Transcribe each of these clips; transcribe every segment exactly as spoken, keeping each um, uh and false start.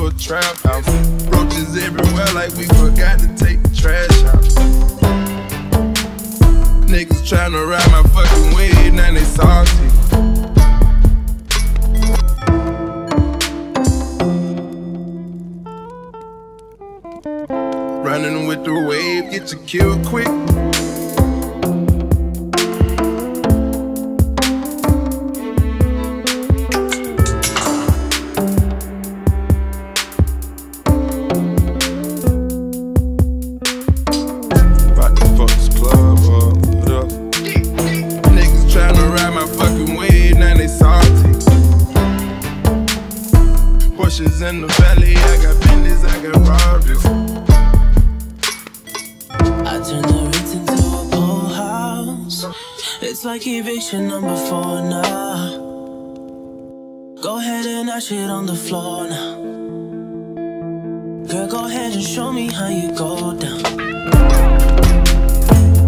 to a trap house. Roaches everywhere like we forgot to take the trash out. Niggas tryna ride my fucking wig, now they salty. Running with the wave, get you killed quick. Horses in the valley, I got Bentleys, I got Robins. I turned the Ritz into a pool house. It's like eviction number four now. Go ahead and ash it on the floor now. Girl, go ahead and show me how you go down.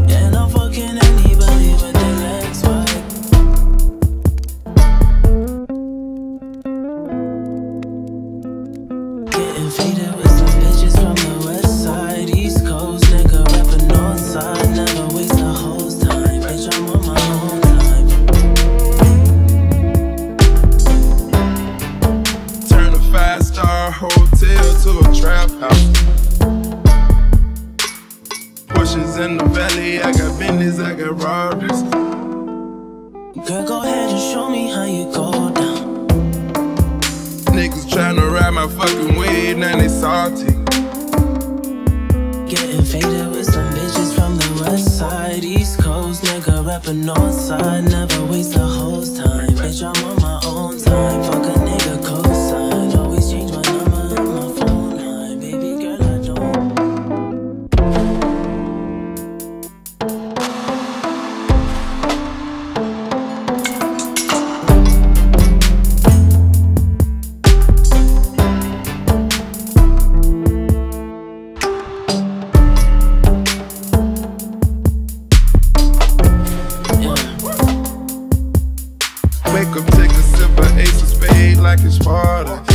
And I'm fucking anybody with their legs wide. Feeded with some bitches from the west side, east coast, nigga rapping north side. Never waste the host time, bitch, I'm on my own time. Turn a five-star hotel to a trap house. Pushes in the valley, I got Bentleys, I got Robins. Girl, go ahead and show me how you go down. Niggas tryna ride my fucking wig, now they salty. Getting faded with some bitches from the west side, east coast, nigga rapping north side. Never waste the whole time, bitch, I'm on my own time. Fuck a nigga cosign, always change my number and my phone line. Baby girl, I wake up, take a sip of Ace of Spades like it's Sparta.